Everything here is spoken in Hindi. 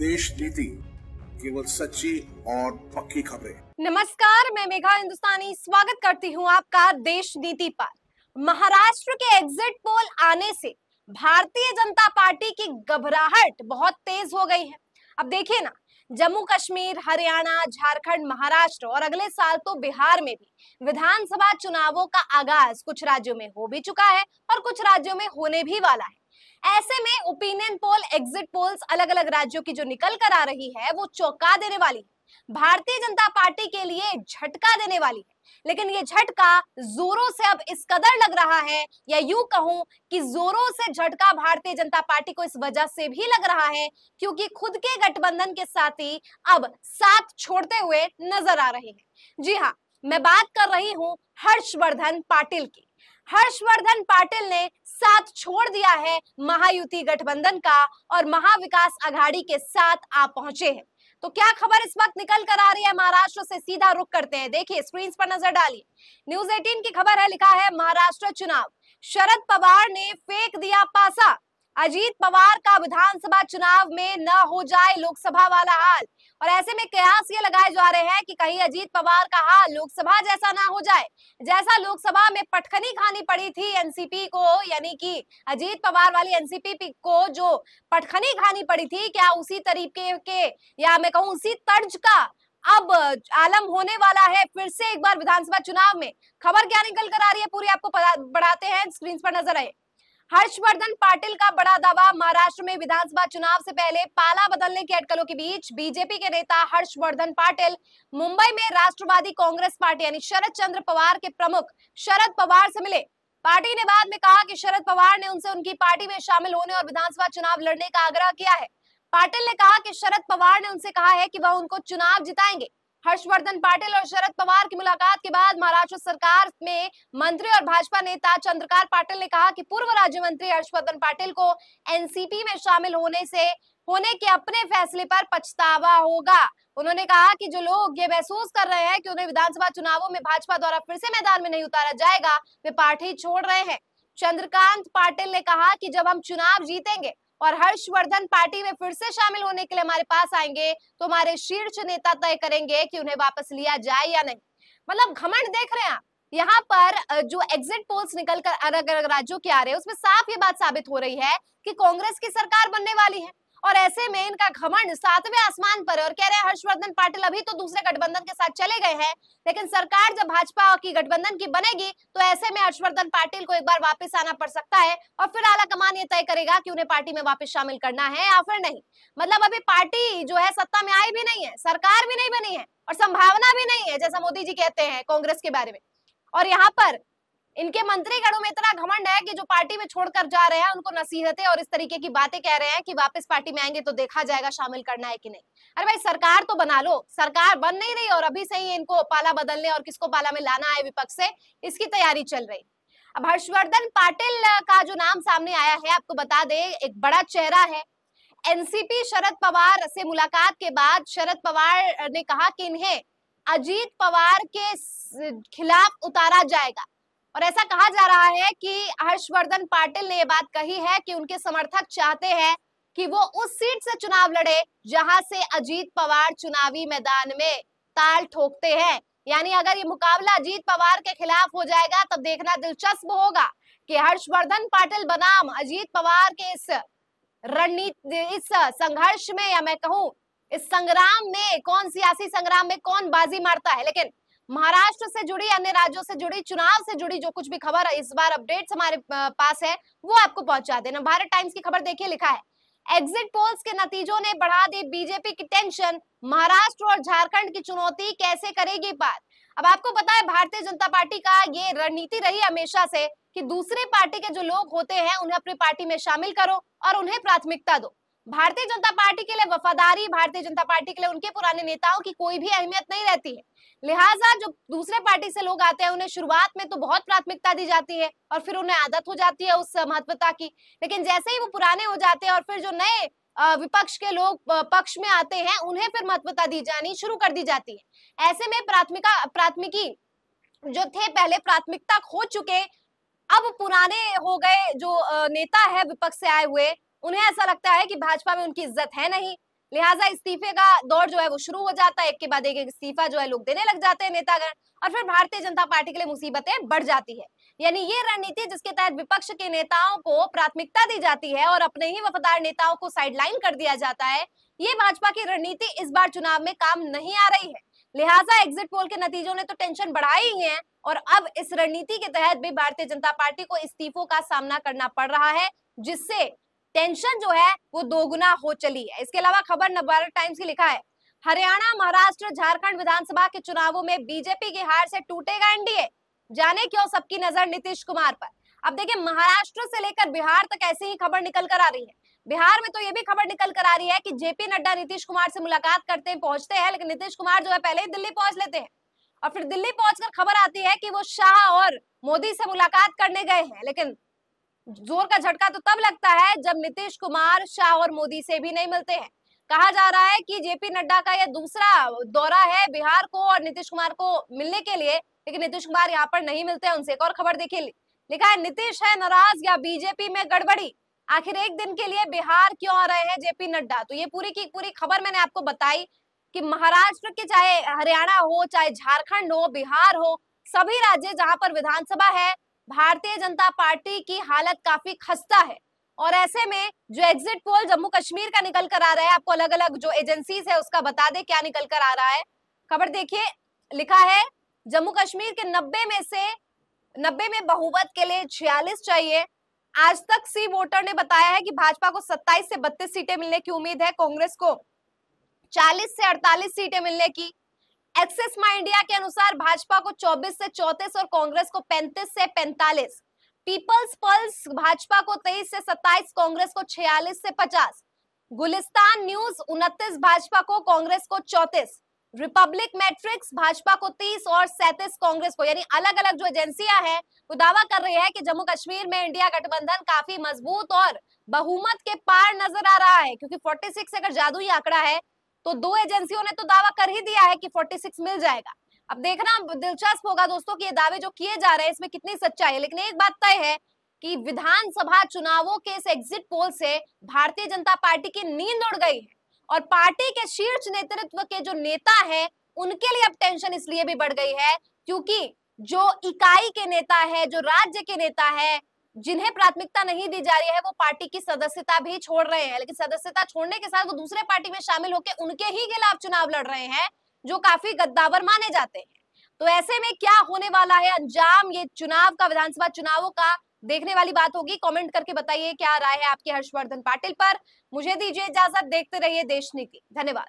देश नीति, केवल सच्ची और पक्की खबरें। नमस्कार, मैं मेघा हिंदुस्तानी स्वागत करती हूं आपका देश नीति पर। महाराष्ट्र के एग्जिट पोल आने से भारतीय जनता पार्टी की घबराहट बहुत तेज हो गई है। अब देखिए ना, जम्मू कश्मीर, हरियाणा, झारखंड, महाराष्ट्र और अगले साल तो बिहार में भी विधानसभा चुनावों का आगाज कुछ राज्यों में हो भी चुका है और कुछ राज्यों में होने भी वाला है। ऐसे में ओपिनियन पोल, एग्जिट पोल्स अलग अलग राज्यों की जो निकल कर आ रही है वो चौंका देने वाली है, भारतीय जनता पार्टी के लिए झटका देने वाली है। लेकिन ये झटका जोरों से अब इस कदर लग रहा है, या यूं कहूं कि जोरों से झटका भारतीय जनता पार्टी को इस वजह से भी लग रहा है क्योंकि खुद के गठबंधन के साथी अब साथ छोड़ते हुए नजर आ रहे हैं। जी हाँ, मैं बात कर रही हूँ हर्षवर्धन पाटील की। हर्षवर्धन पाटील ने साथ छोड़ दिया है महायुति गठबंधन का और महाविकास आघाड़ी के साथ आ पहुंचे हैं। तो क्या खबर इस वक्त निकल कर आ रही है महाराष्ट्र से, सीधा रुक करते हैं। देखिए, स्क्रीन पर नजर डालिए। न्यूज 18 की खबर है, लिखा है महाराष्ट्र चुनाव, शरद पवार ने फेंक दिया पासा। अजीत पवार का विधानसभा चुनाव में न हो जाए लोकसभा वाला हाल। और ऐसे में कयास ये लगाए जा रहे हैं कि कहीं अजीत पवार का हाल लोकसभा जैसा ना हो जाए, जैसा लोकसभा में पटखनी खानी पड़ी थी एनसीपी को, यानी कि अजीत पवार वाली एनसीपी को जो पटखनी खानी पड़ी थी, क्या उसी तरीके के, या मैं कहूँ उसी तर्ज का अब आलम होने वाला है फिर से एक बार विधानसभा चुनाव में। खबर क्या निकल कर आ रही है पूरी आपको बढ़ाते हैं, स्क्रीन पर नजर आए। हर्षवर्धन पाटील का बड़ा दावा, महाराष्ट्र में विधानसभा चुनाव से पहले पाला बदलने की अटकलों के बीच बीजेपी के नेता हर्षवर्धन पाटील मुंबई में राष्ट्रवादी कांग्रेस पार्टी यानी शरद चंद्र पवार के प्रमुख शरद पवार से मिले। पार्टी ने बाद में कहा कि शरद पवार ने उनसे उनकी पार्टी में शामिल होने और विधानसभा चुनाव लड़ने का आग्रह किया है। पाटील ने कहा कि शरद पवार ने उनसे कहा है कि वह उनको चुनाव जिताएंगे। हर्षवर्धन पाटील और शरद पवार की मुलाकात के बाद महाराष्ट्र सरकार में मंत्री और भाजपा नेता चंद्रकांत पाटिल ने कहा कि पूर्व राज्य मंत्री हर्षवर्धन पाटील को एनसीपी में शामिल होने के अपने फैसले पर पछतावा होगा। उन्होंने कहा कि जो लोग ये महसूस कर रहे हैं कि उन्हें विधानसभा चुनावों में भाजपा द्वारा फिर से मैदान में नहीं उतारा जाएगा, वे पार्टी छोड़ रहे हैं। चंद्रकांत पाटिल ने कहा कि जब हम चुनाव जीतेंगे और हर्षवर्धन पार्टी में फिर से शामिल होने के लिए हमारे पास आएंगे तो हमारे शीर्ष नेता तय करेंगे कि उन्हें वापस लिया जाए या नहीं। मतलब घमंड देख रहे हैं आप। यहाँ पर जो एग्जिट पोल्स निकल कर अलग अलग राज्यों के आ रहे हैं उसमें साफ ये बात साबित हो रही है कि कांग्रेस की सरकार बनने वाली है और ऐसे में इनका घमंड सातवें आसमान पर है। और कह रहे हैं हर्षवर्धन पाटील अभी तो दूसरे गठबंधन के साथ चले गए हैं, लेकिन सरकार जब भाजपा की गठबंधन की बनेगी तो ऐसे में हर्षवर्धन पाटील को एक बार वापस आना पड़ सकता है और फिर आला कमान ये तय करेगा कि उन्हें पार्टी में वापस शामिल करना है या फिर नहीं। मतलब अभी पार्टी जो है सत्ता में आई भी नहीं है, सरकार भी नहीं बनी है और संभावना भी नहीं है, जैसा मोदी जी कहते हैं कांग्रेस के बारे में। और यहाँ पर इनके मंत्रीगणों में इतना घमंड है कि जो पार्टी में छोड़कर जा रहे हैं उनको नसीहतें और इस तरीके की बातें कह रहे हैं कि वापस पार्टी में आएंगे तो देखा जाएगा शामिल करना है कि नहीं। अरे भाई, सरकार तो बना लो, सरकार बन नहीं रही और अभी से ही इनको पाला बदलने और किसको पाला में लाना है विपक्ष से, इसकी तैयारी चल रही। अब हर्षवर्धन पाटील का जो नाम सामने आया है, आपको बता दें एक बड़ा चेहरा है। एनसीपी शरद पवार से मुलाकात के बाद शरद पवार ने कहा कि इन्हें अजीत पवार के खिलाफ उतारा जाएगा और ऐसा कहा जा रहा है कि हर्षवर्धन पाटील ने ये बात कही है कि उनके समर्थक चाहते हैं कि वो उस सीट से चुनाव लड़े जहां से अजीत पवार चुनावी मैदान में ताल ठोकते हैं। यानी अगर ये मुकाबला अजीत पवार के खिलाफ हो जाएगा तब देखना दिलचस्प होगा कि हर्षवर्धन पाटील बनाम अजीत पवार के इस रणनीति, इस संघर्ष में, या मैं कहूँ इस संग्राम में, कौन सियासी संग्राम में कौन बाजी मारता है। लेकिन महाराष्ट्र से जुड़ी, अन्य राज्यों से जुड़ी, चुनाव से जुड़ी जो कुछ भी खबर इस बार अपडेट्स हमारे पास है वो आपको पहुंचा देना। भारत टाइम्स की खबर देखिए, लिखा है एग्जिट पोल्स के नतीजों ने बढ़ा दी बीजेपी की टेंशन, महाराष्ट्र और झारखंड की चुनौती कैसे करेगी पार। अब आपको पता है भारतीय जनता पार्टी का ये रणनीति रही हमेशा से कि दूसरे पार्टी के जो लोग होते हैं उन्हें अपनी पार्टी में शामिल करो और उन्हें प्राथमिकता दो। भारतीय जनता पार्टी के लिए वफादारी, भारतीय जनता पार्टी के लिए उनके पुराने नेताओं की कोई भी अहमियत नहीं रहती है। लिहाजा जो दूसरे पार्टी से लोग आते हैं उन्हें शुरुआत में तो बहुत प्राथमिकता दी जाती है और फिर उन्हें आदत हो जाती है उस महत्वता की, लेकिन जैसे ही वो पुराने हो जाते हैं और फिर जो नए विपक्ष के लोग पक्ष में आते हैं उन्हें फिर महत्वता दी जानी शुरू कर दी जाती है। ऐसे में प्राथमिकी जो थे पहले प्राथमिकता खो चुके, अब पुराने हो गए जो नेता है विपक्ष से आए हुए, उन्हें ऐसा लगता है कि भाजपा में उनकी इज्जत है नहीं, लिहाजा इस्तीफे का दौर जो है वो शुरू हो जाता है, एक के बाद एक इस्तीफा जो है लोग देने लग जाते हैं नेतागण, और फिर भारतीय जनता पार्टी के लिए मुसीबतें बढ़ जाती है। यानी ये रणनीति जिसके तहत विपक्ष के नेताओं को प्राथमिकता दी जाती है और अपने ही वफादार नेताओं को साइडलाइन कर दिया जाता है, ये भाजपा की रणनीति इस बार चुनाव में काम नहीं आ रही है। लिहाजा एग्जिट पोल के नतीजों ने तो टेंशन बढ़ाई ही है और अब इस रणनीति के तहत भी भारतीय जनता पार्टी को इस्तीफों का सामना करना पड़ रहा है, जिससे टेंशन जो है वो दोगुना हो चली है। इसके अलावा खबर नवभारत टाइम्स की लिखा है, हरियाणा, महाराष्ट्र, झारखंड विधानसभा के चुनावों में बीजेपी की हार से टूटेगा एनडीए, जाने क्यों सबकी नजर नीतीश कुमार पर। अब देखिए, महाराष्ट्र से लेकर बिहार तक ऐसी ही खबर निकल कर आ रही है। बिहार में तो ये भी खबर निकल कर आ रही है कि जेपी नड्डा नीतीश कुमार से मुलाकात करते पहुंचते हैं, लेकिन नीतीश कुमार जो है पहले ही दिल्ली पहुंच लेते हैं और फिर दिल्ली पहुंचकर खबर आती है कि वो शाह और मोदी से मुलाकात करने गए हैं। लेकिन जोर का झटका तो तब लगता है जब नीतीश कुमार शाह और मोदी से भी नहीं मिलते हैं। कहा जा रहा है कि जेपी नड्डा का यह दूसरा दौरा है बिहार को और नीतीश कुमार को मिलने के लिए, लेकिन नीतीश कुमार यहाँ पर नहीं मिलते हैं उनसे। एक और खबर देखिए, लिखा है, नीतीश है नाराज या बीजेपी में गड़बड़ी, आखिर एक दिन के लिए बिहार क्यों आ रहे हैं जेपी नड्डा। तो ये पूरी की पूरी खबर मैंने आपको बताई कि महाराष्ट्र के, चाहे हरियाणा हो, चाहे झारखंड हो, बिहार हो, सभी राज्य जहाँ पर विधानसभा है, भारतीय जनता पार्टी की हालत काफी खस्ता है। और ऐसे में जो एग्जिट पोल जम्मू कश्मीर का निकल कर आ रहा है, आपको अलग अलग जो एजेंसीज है उसका बता दे क्या निकल कर आ रहा है। खबर देखिए, लिखा है, जम्मू कश्मीर के 90 में बहुमत के लिए 46 चाहिए। आज तक सी वोटर ने बताया है कि भाजपा को 27 से 32 सीटें मिलने की उम्मीद है, कांग्रेस को 40 से 48 सीटें मिलने की। एक्सेस माई इंडिया के अनुसार भाजपा को 24 से 34 और कांग्रेस को 35 से 45। पीपल्स पल्स भाजपा को 23 से 27, कांग्रेस को 46 से 50। गुलिस्तान न्यूज 29 भाजपा को, कांग्रेस को 34। रिपब्लिक मैट्रिक्स भाजपा को 30 और 37 कांग्रेस को। यानी अलग अलग जो एजेंसियां हैं वो दावा कर रही है कि जम्मू कश्मीर में इंडिया गठबंधन काफी मजबूत और बहुमत के पार नजर आ रहा है, क्योंकि 46 अगर जादुई आंकड़ा है तो दो एजेंसियों ने तो दावा कर ही दिया है कि 46 मिल जाएगा। अब देखना दिलचस्प होगा दोस्तों कि ये दावे जो किए जा रहे हैं इसमें कितनी सच्चाई है, लेकिन एक बात तय है कि विधानसभा चुनावों के इस एग्जिट पोल से भारतीय जनता पार्टी की नींद उड़ गई है और पार्टी के शीर्ष नेतृत्व के जो नेता हैं उनके लिए अब टेंशन इसलिए भी बढ़ गई है क्योंकि जो इकाई के नेता है, जो राज्य के नेता है, जिन्हें प्राथमिकता नहीं दी जा रही है वो पार्टी की सदस्यता भी छोड़ रहे हैं, लेकिन सदस्यता छोड़ने के साथ वो दूसरे पार्टी में शामिल होकर उनके ही खिलाफ चुनाव लड़ रहे हैं जो काफी गद्दावर माने जाते हैं। तो ऐसे में क्या होने वाला है अंजाम, ये चुनाव का, विधानसभा चुनावों का देखने वाली बात होगी। कमेंट करके बताइए क्या राय है आपकी हर्षवर्धन पाटिल पर। मुझे दीजिए इजाजत, देखते रहिए देश नीति। धन्यवाद।